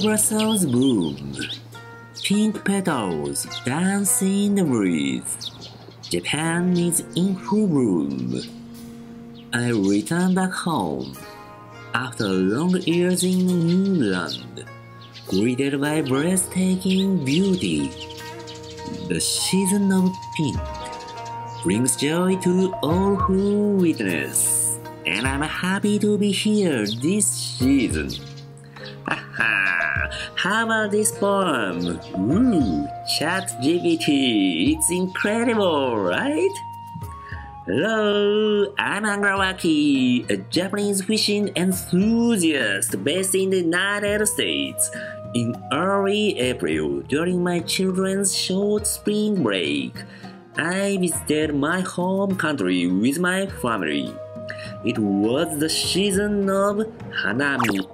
Silver sails boom, pink petals dance in the breeze. Japan is in full bloom. I return back home after long years in England, greeted by breathtaking beauty. The season of pink brings joy to all who witness, and I'm happy to be here this season. Haha! How about this poem? Ooh, ChatGPT, it's incredible, right? Hello, I'm Angler Waki, a Japanese fishing enthusiast based in the United States. In early April, during my children's short spring break, I visited my home country with my family. It was the season of hanami,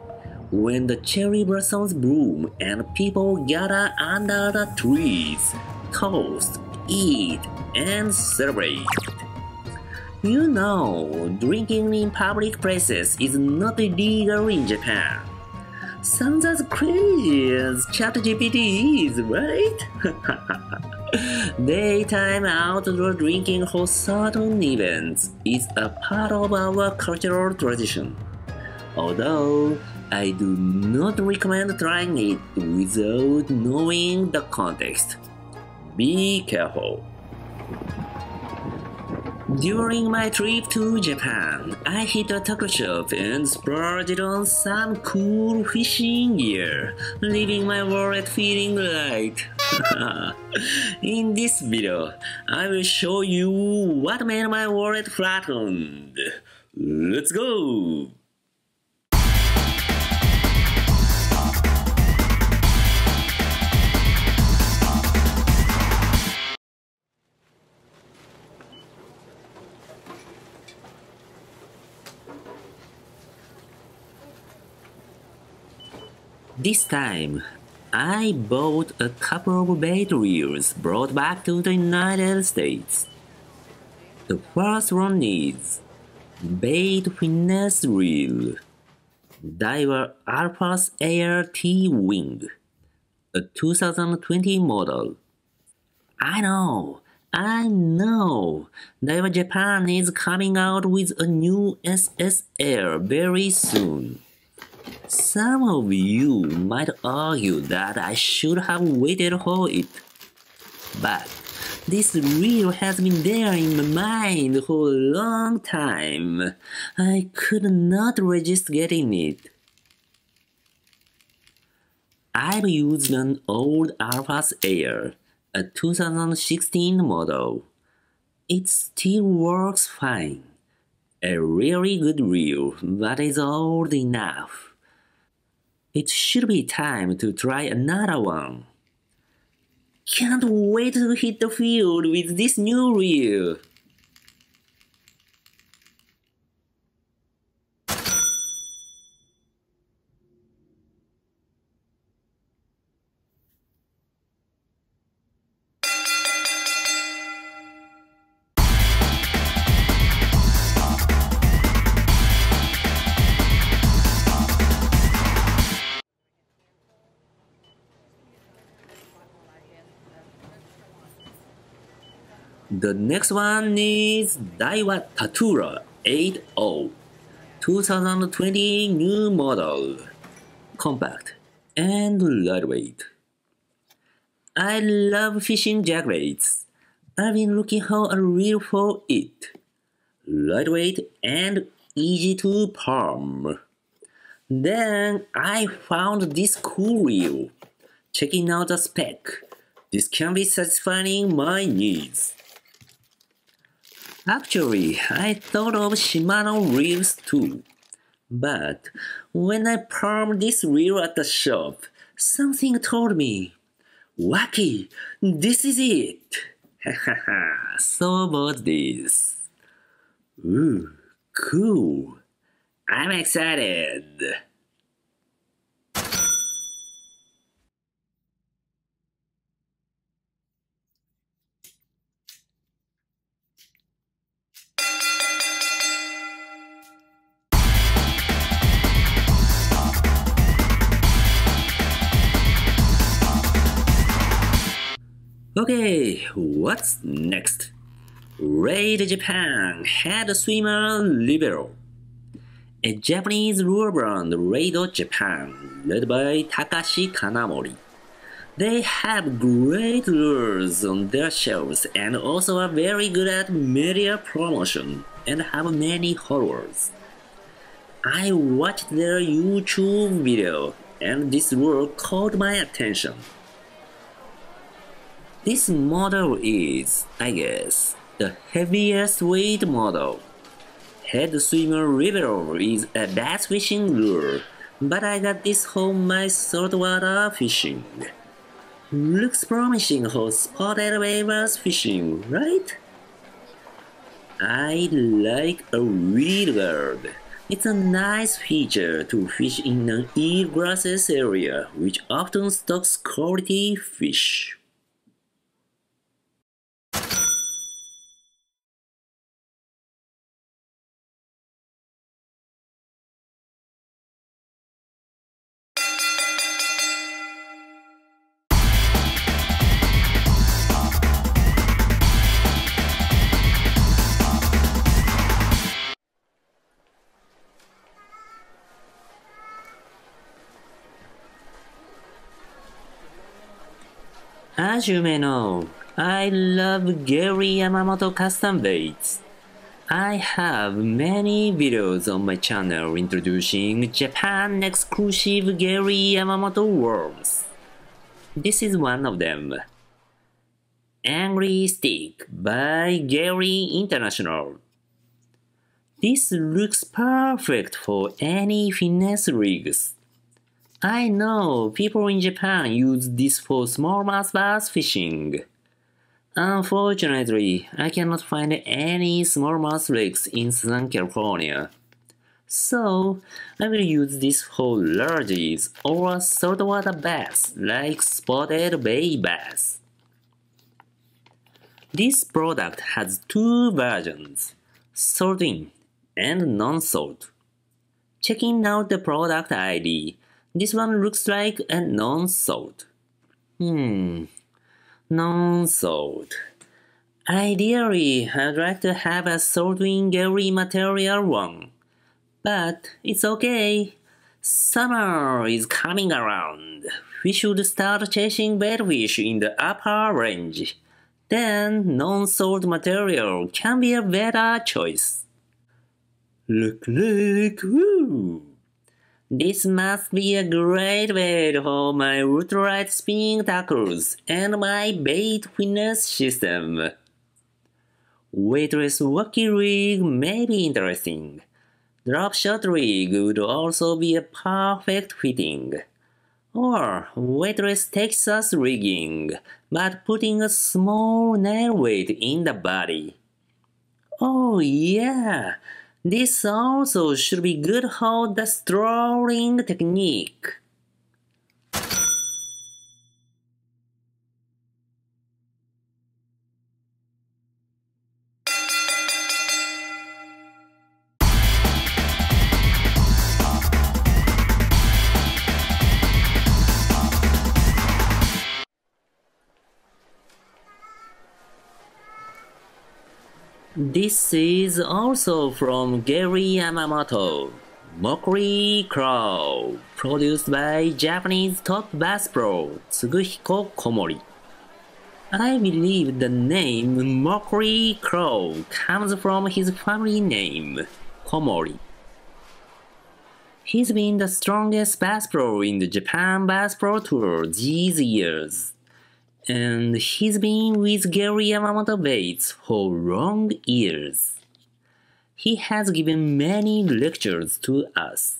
when the cherry blossoms bloom and people gather under the trees, toast, eat, and celebrate. You know, drinking in public places is not illegal in Japan. Sounds as crazy as ChatGPT is, right? Daytime outdoor drinking for certain events is a part of our cultural tradition, although I do not recommend trying it without knowing the context. Be careful. During my trip to Japan, I hit a tackle shop and splurged on some cool fishing gear, leaving my wallet feeling light. In this video, I will show you what made my wallet flattened. Let's go! This time, I bought a couple of bait reels brought back to the United States. The first one is Bait Finesse Reel, Daiwa Alphas Air TW, a 2020 model. I know, Daiwa Japan is coming out with a new SSR very soon. Some of you might argue that I should have waited for it, but this reel has been there in my mind for a long time. I could not resist getting it. I've used an old Alphas Air, a 2016 model. It still works fine. A really good reel, but it's old enough. It should be time to try another one. Can't wait to hit the field with this new reel. The next one is Daiwa Tatula 80, 2020 new model, compact and lightweight. I love fishing jackrabbits. I've been looking for a reel for it. Lightweight and easy to palm. Then I found this cool reel. Checking out the spec, this can be satisfying my needs. Actually, I thought of Shimano reels too, but when I palmed this reel at the shop, something told me, Waki, this is it! Hahaha, so about this. Ooh, cool. I'm excited. Okay, what's next? Raid Japan Head Swimmer Libero. A Japanese lure brand, Raid Japan, led by Takashi Kanamori. They have great lures on their shelves and also are very good at media promotion and have many followers. I watched their YouTube video and this lure caught my attention. This model is, I guess, the heaviest weight model. Head Swimmer Libero is a bass fishing lure, but I got this from my saltwater fishing. Looks promising for spotted wavers fishing, right? I like a weed guard. It's a nice feature to fish in an eelgrasses area, which often stocks quality fish. As you may know, I love Gary Yamamoto custom baits. I have many videos on my channel introducing Japan exclusive Gary Yamamoto worms. This is one of them. Angry Stick by Gary International. This looks perfect for any finesse rigs. I know people in Japan use this for smallmouth bass fishing. Unfortunately, I cannot find any smallmouth lakes in Southern California. So, I will use this for largies or saltwater bass like spotted bay bass. This product has two versions, salt in and non-salt. Checking out the product ID. This one looks like a non-salt. Non-salt. Ideally, I'd like to have a salt-in Gary material one. But it's okay. Summer is coming around. We should start chasing baitfish in the upper range. Then non-salt material can be a better choice. Look, woo! This must be a great bait for my ultralight spinning tackles and my bait finesse system. Weightless wacky rig may be interesting. Drop shot rig would also be a perfect fitting. Or weightless Texas rigging, but putting a small nail weight in the body. Oh yeah! This also should be good for the strolling technique. This is also from Gary Yamamoto, Mokoly Craw, produced by Japanese top bass pro Tsuguhiko Komori. I believe the name Mokoly Craw comes from his family name, Komori. He's been the strongest bass pro in the Japan Bass Pro Tour these years. And he's been with Gary Yamamoto baits for long years. He has given many lectures to us,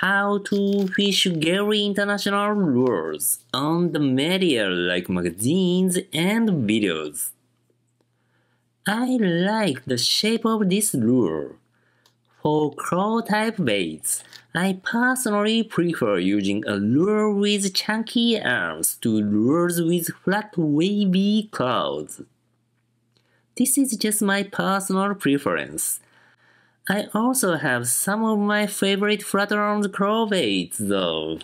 how to fish Gary International lures on the media like magazines and videos. I like the shape of this lure. For craw type baits, I personally prefer using a lure with chunky arms to lures with flat wavy claws. This is just my personal preference. I also have some of my favorite flat-armed craw baits though.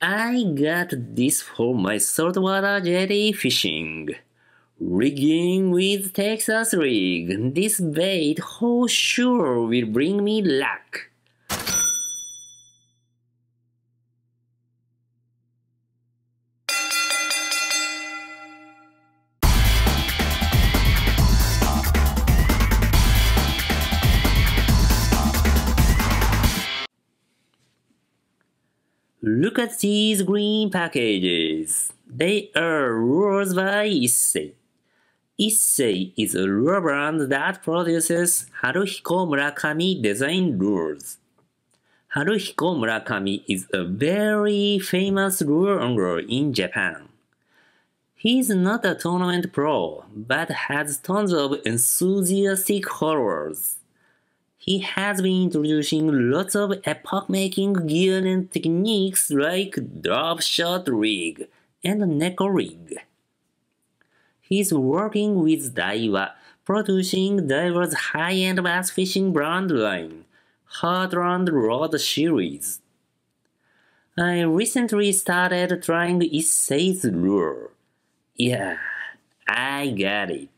I got this for my saltwater jelly fishing. Rigging with Texas rig, this bait for sure will bring me luck. Look at these green packages. They are rods by Issei. Issei is a lure brand that produces Haruhiko Murakami designed lures. Haruhiko Murakami is a very famous lure angler in Japan. He's not a tournament pro, but has tons of enthusiastic followers. He has been introducing lots of epoch-making gear and techniques like drop shot rig and neko rig. He's working with Daiwa, producing Daiwa's high-end bass fishing brand line, Heartland Rod Series. I recently started trying Issei's lure. Yeah, I got it.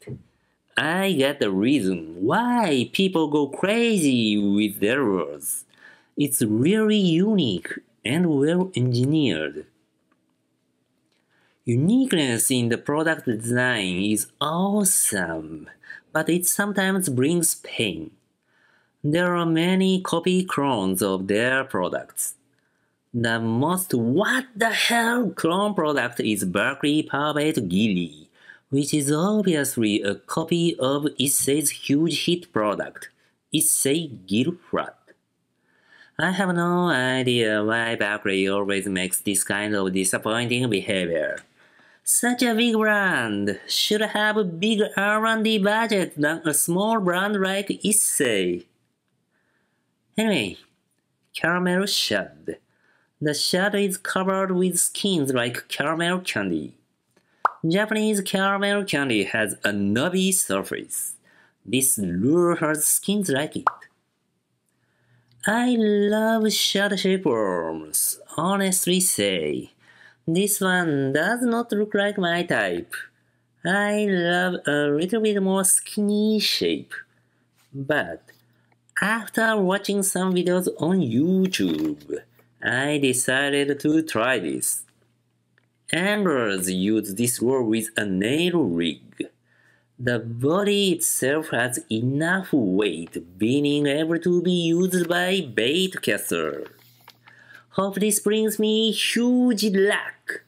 I get the reason why people go crazy with their lures. It's really unique and well engineered. Uniqueness in the product design is awesome, but it sometimes brings pain. There are many copy clones of their products. The most what the hell clone product is Berkley Power Bait Gulp, which is obviously a copy of Issei's huge hit product, Issei Gilflat. I have no idea why Berkley always makes this kind of disappointing behavior. Such a big brand should have a bigger R&D budget than a small brand like Issei. Anyway, caramel shad. The shad is covered with skins like caramel candy. Japanese caramel candy has a knobby surface. This lure has skins like it. I love shad-shaped worms, honestly say. This one does not look like my type. I love a little bit more skinny shape. But after watching some videos on YouTube, I decided to try this. Anglers use this lure with a nail rig. The body itself has enough weight, being able to be used by bait caster. Hope this brings me huge luck.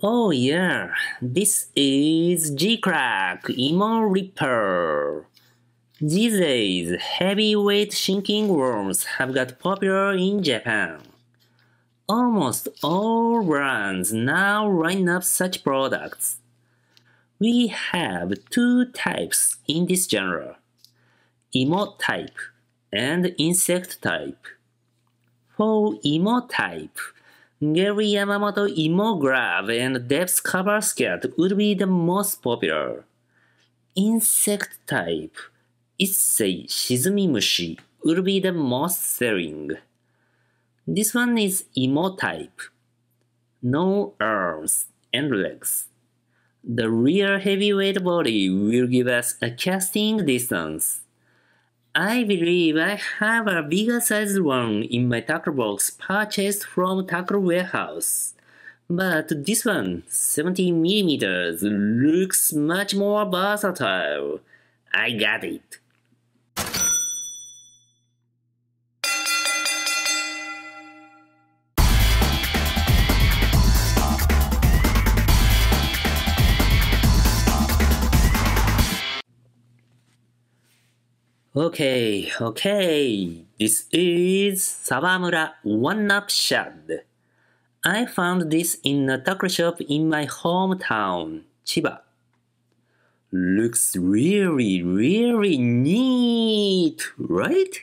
Oh yeah, this is Geecrack Imo Ripper. These days, heavyweight sinking worms have got popular in Japan. Almost all brands now line up such products. We have two types in this genre, Imo type and insect type. For Imo type, Gary Yamamoto Imo Grab and Depth Cover Scat would be the most popular. Insect type, Issei Shizumimushi would be the most selling. This one is Imo type. No arms and legs. The rear heavyweight body will give us a casting distance. I believe I have a bigger sized one in my tackle box purchased from Tackle Warehouse. But this one, 70mm, looks much more versatile. I got it. Okay, this is Sawamura One Up Shad. I found this in a tackle shop in my hometown, Chiba. Looks really neat, right?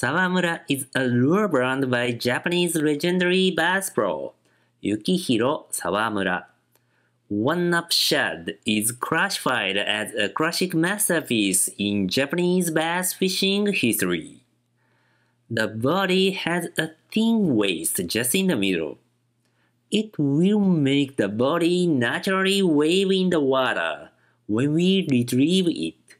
Sawamura is a lure brand by Japanese legendary bass pro, Yukihiro Sawamura. One Up Shad is classified as a classic masterpiece in Japanese bass fishing history. The body has a thin waist just in the middle. It will make the body naturally wave in the water when we retrieve it.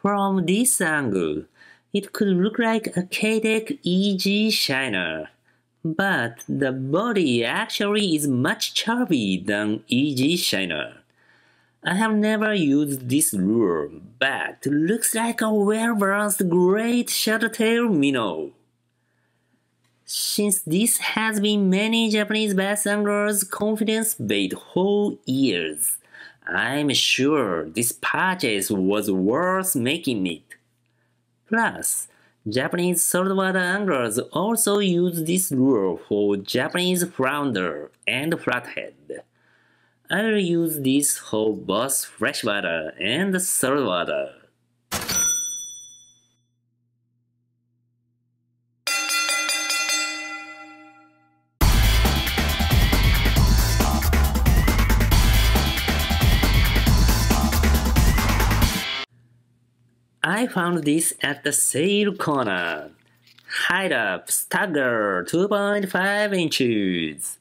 From this angle, it could look like a Keitech Easy Shiner. But the body actually is much chubby than Easy Shiner. I have never used this lure, but looks like a well-balanced great shadowtail minnow. Since this has been many Japanese bass anglers' confidence bait whole years, I'm sure this purchase was worth making it. Plus, Japanese saltwater anglers also use this lure for Japanese flounder and flathead. I'll use this for both freshwater and saltwater. I found this at the sale corner. Hide up Stagger 2.5 inches.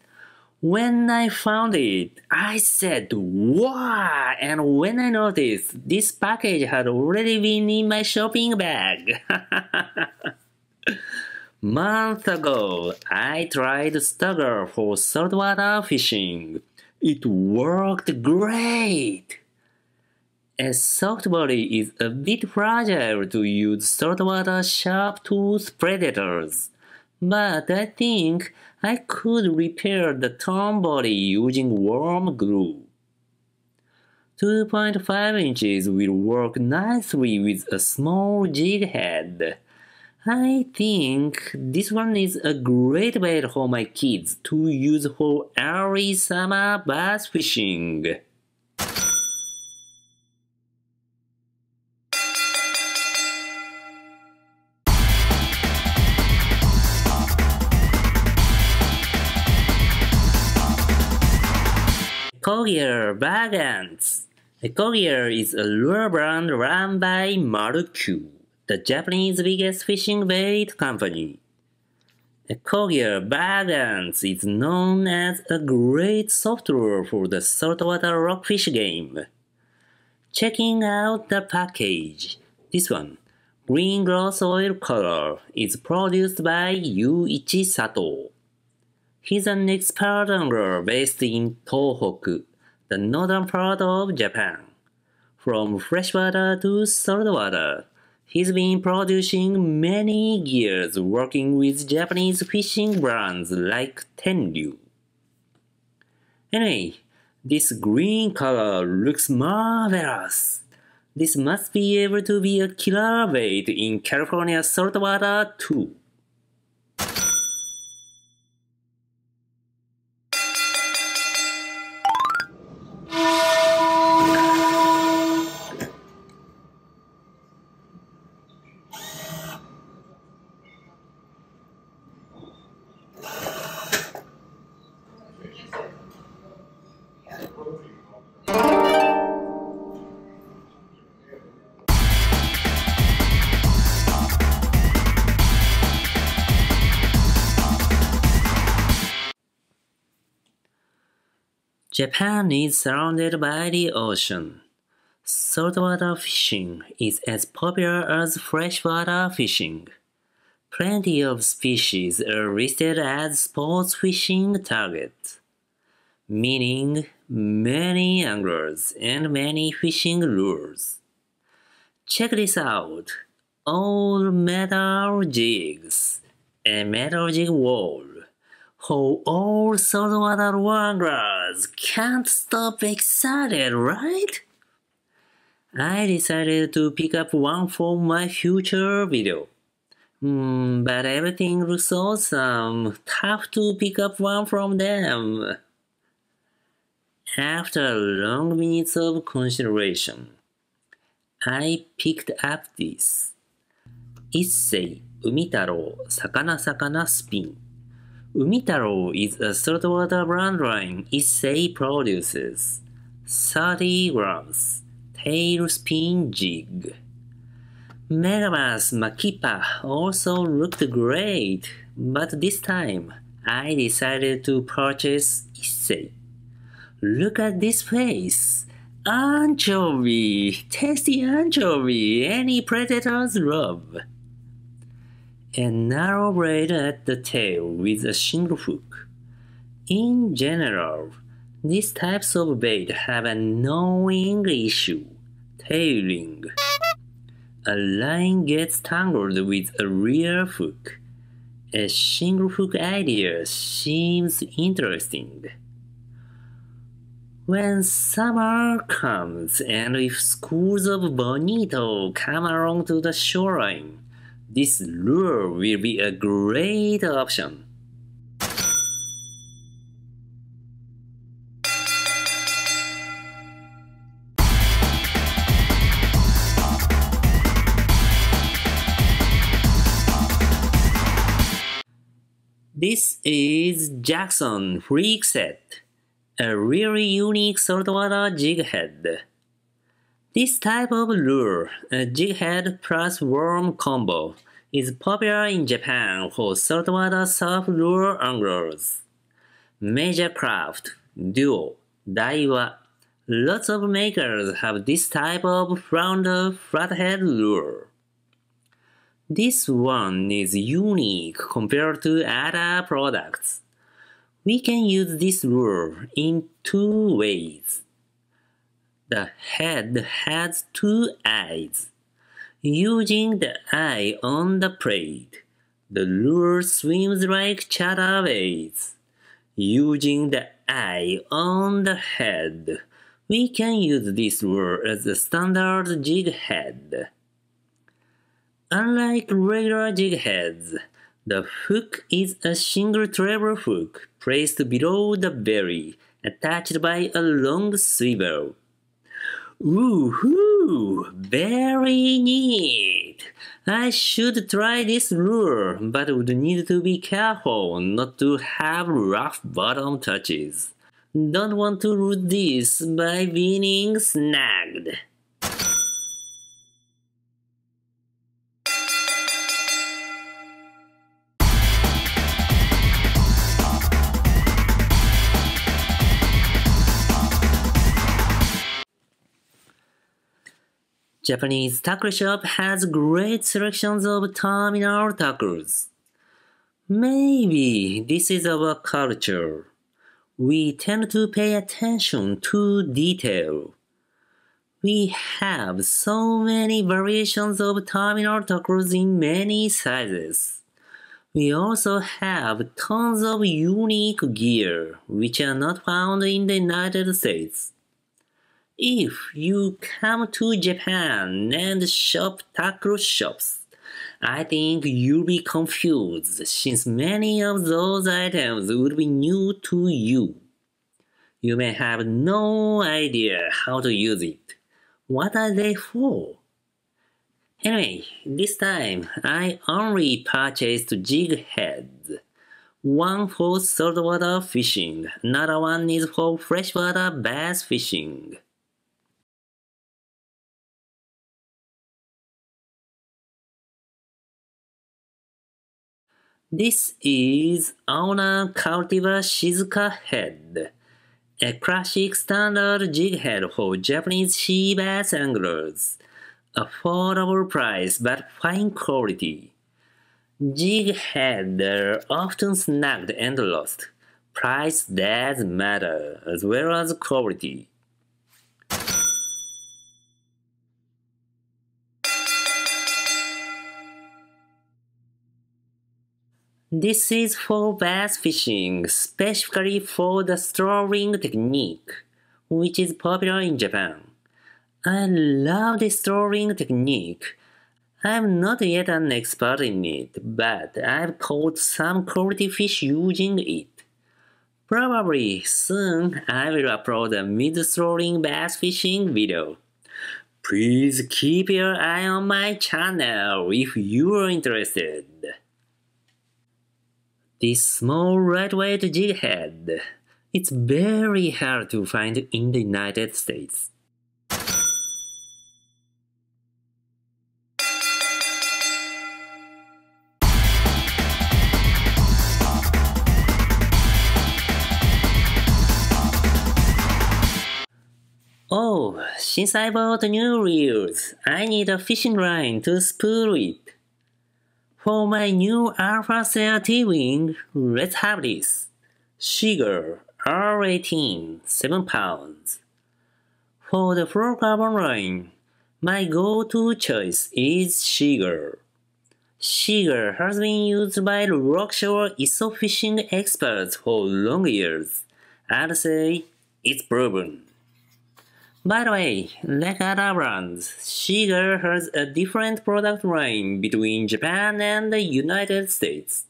When I found it, I said wow, and when I noticed, this package had already been in my shopping bag. Months ago, I tried Stagger for saltwater fishing. It worked great. A soft body is a bit fragile to use saltwater sharp-toothed predators, but I think I could repair the torn body using warm glue. 2.5 inches will work nicely with a small jig head. I think this one is a great bait for my kids to use for early summer bass fishing. Ecogear Bug Ants. Ecogear is a lure brand run by Marukyu, the Japanese biggest fishing bait company. Ecogear Bug Ants is known as a great soft lure for the saltwater rockfish game. Checking out the package, this one, green gloss oil color, is produced by Yuichi Sato. He's an expert angler based in Tohoku, the northern part of Japan. From freshwater to saltwater, he's been producing many gears working with Japanese fishing brands like Tenryu. Anyway, this green color looks marvelous. This must be able to be a killer bait in California saltwater too. Japan is surrounded by the ocean. Saltwater fishing is as popular as freshwater fishing. Plenty of species are listed as sports fishing targets, meaning many anglers and many fishing lures. Check this out. All metal jigs, a metal jig wall. How all saltwater anglers can't stop excited, right? I decided to pick up one for my future video. But everything looks awesome, tough to pick up one from them. After long minutes of consideration, I picked up this Issei 海太郎、魚魚スピン。海太郎 is a saltwater brand line Issei produces. 30 grams. Tail spin jig. Megabass Makipa also looked great, but this time I decided to purchase Issei. Look at this face! Anchovy! Tasty anchovy! Any predator's love! A narrow braid at the tail with a single hook. In general, these types of bait have a knowing issue, tailing. A line gets tangled with a rear hook. A single hook idea seems interesting. When summer comes and if schools of bonito come along to the shoreline, this lure will be a great option. This is Jackson Freak Set, a really unique saltwater jig head. This type of lure, a jig head plus worm combo, is popular in Japan for saltwater surf lure anglers. Major Craft, Duo, Daiwa. Lots of makers have this type of flounder flathead lure. This one is unique compared to other products. We can use this lure in two ways. The head has two eyes. Using the eye on the braid, the lure swims like chatterbaits. Using the eye on the head, we can use this lure as a standard jig head. Unlike regular jig heads, the hook is a single treble hook placed below the belly, attached by a long swivel. Woohoo! Very neat! I should try this lure, but would need to be careful not to have rough bottom touches. Don't want to lose this by being snagged. Japanese tackle shop has great selections of terminal tackles. Maybe this is our culture. We tend to pay attention to detail. We have so many variations of terminal tackles in many sizes. We also have tons of unique gear, which are not found in the United States. If you come to Japan and shop tackle shops, I think you'll be confused since many of those items would be new to you. You may have no idea how to use it. What are they for? Anyway, this time I only purchased jig heads. One for saltwater fishing, another one is for freshwater bass fishing. This is Owner Cultiva Shizuka Head, a classic standard jig head for Japanese sea bass anglers. Affordable price but fine quality. Jig heads are often snagged and lost. Price does matter, as well as quality. This is for bass fishing, specifically for the straw ring technique, which is popular in Japan. I love the straw ring technique. I'm not yet an expert in it, but I've caught some quality fish using it. Probably soon I will upload a mid-straw ring bass fishing video. Please keep your eye on my channel if you are interested. This small lightweight jig head. It's very hard to find in the United States. Oh, since I bought new reels, I need a fishing line to spool it. For my new Alphas Air T-Wing, let's have this. Seaguar R18, 7 pounds. For the fluorocarbon line, my go-to choice is Seaguar. Seaguar has been used by Rockshore Izu fishing experts for long years. I'd say it's proven. By the way, like other brands, Seaguar has a different product line between Japan and the United States.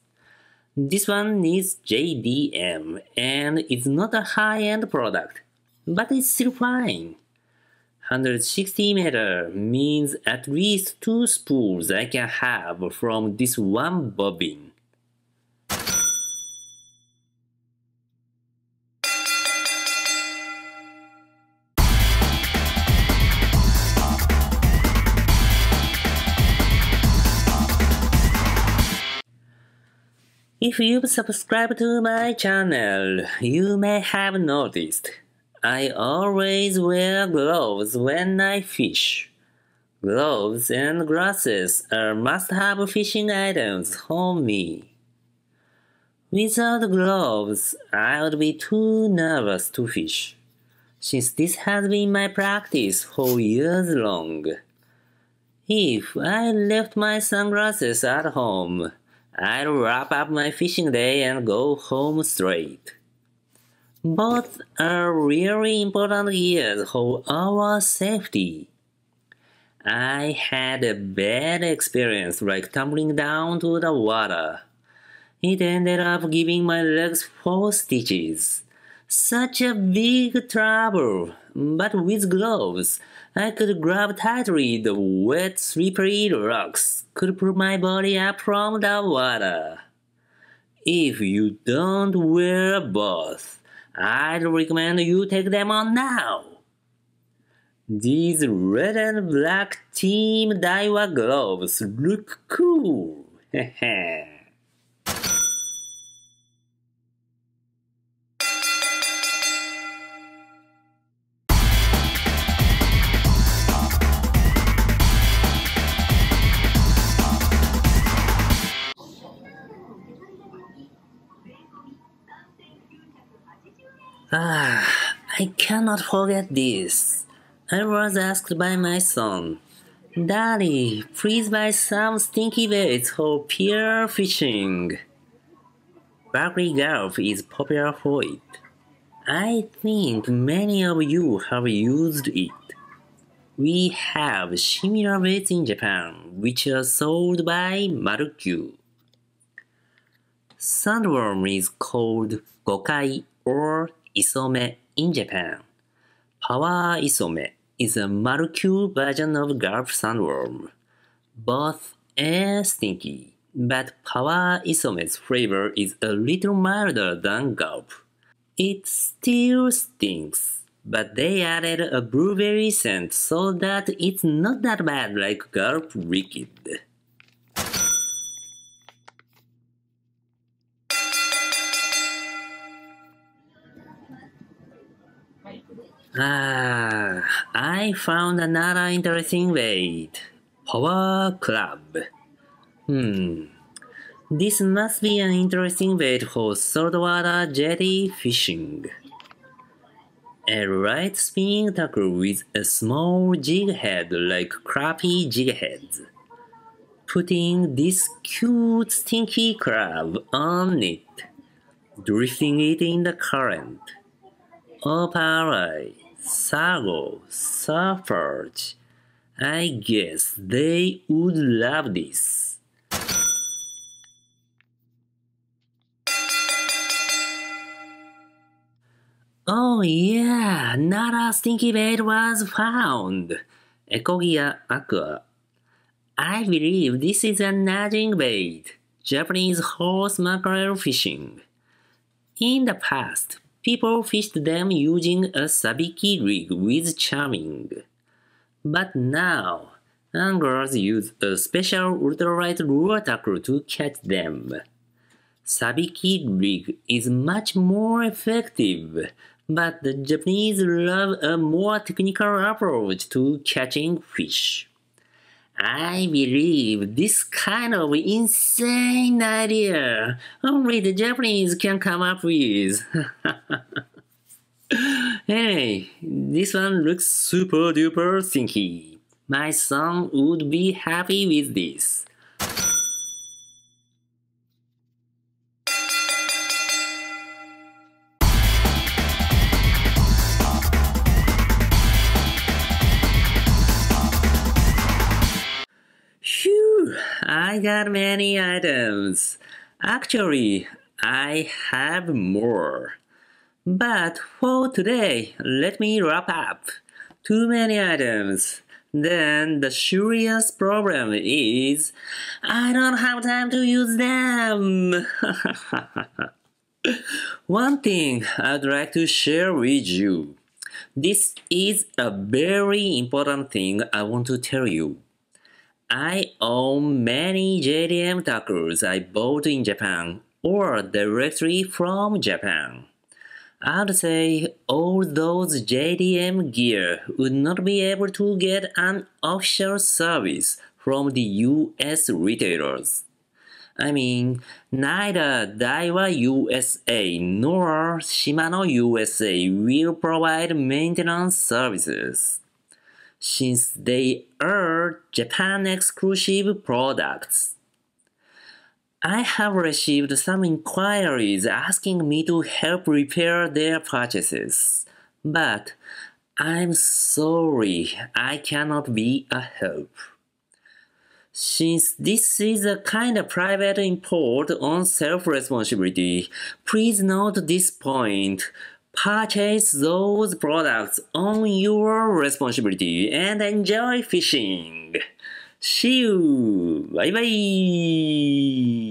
This one needs JDM and it's not a high-end product, but it's still fine. 160 meter means at least 2 spools I can have from this one bobbin. If you've subscribed to my channel, you may have noticed I always wear gloves when I fish. Gloves and glasses are must-have fishing items for me. Without gloves, I would be too nervous to fish, since this has been my practice for years long. If I left my sunglasses at home, I'll wrap up my fishing day and go home straight. Both are really important gears for our safety. I had a bad experience like tumbling down to the water. It ended up giving my legs 4 stitches. Such a big trouble, but with gloves, I could grab tightly the wet, slippery rocks, could pull my body up from the water. If you don't wear both, I'd recommend you take them on now. These red and black Team Daiwa gloves look cool. Ah, I cannot forget this. I was asked by my son, "Daddy, please buy some stinky baits for pier fishing." Berkley Gulp is popular for it. I think many of you have used it. We have similar baits in Japan, which are sold by Marukyu. Sandworm is called Gokai or Isome in Japan. Power Isome is a Marukyu version of Gulp Sandworm. Both are stinky, but Power Isome's flavor is a little milder than Gulp. It still stinks, but they added a blueberry scent so that it's not that bad like Gulp Liquid. Ah, I found another interesting bait. Power Club. This must be an interesting bait for saltwater jetty fishing. A light spinning tackle with a small jig head like crappie jig heads. Putting this cute stinky crab on it. Drifting it in the current. Opalai, Sago, Surferge. I guess they would love this. Oh yeah, another stinky bait was found. Ecogear Aqua. I believe this is a nudging bait, Japanese horse mackerel fishing. In the past, people fished them using a sabiki rig with charming. But now, anglers use a special ultralight lure tackle to catch them. Sabiki rig is much more effective, but the Japanese love a more technical approach to catching fish. I believe this kind of insane idea only the Japanese can come up with. Anyway, this one looks super duper thinky. My son would be happy with this. I got many items. Actually, I have more. But for today, let me wrap up. Too many items. Then the serious problem is I don't have time to use them. One thing I'd like to share with you. This is a very important thing I want to tell you. I own many JDM tackles I bought in Japan or directly from Japan. I'd say all those JDM gear would not be able to get an official service from the US retailers. I mean, neither Daiwa USA nor Shimano USA will provide maintenance services, since they are Japan-exclusive products. I have received some inquiries asking me to help repair their purchases, but I'm sorry I cannot be a help. Since this is a kind of private import on self-responsibility, please note this point. Purchase those products on your responsibility and enjoy fishing. See you! Bye bye!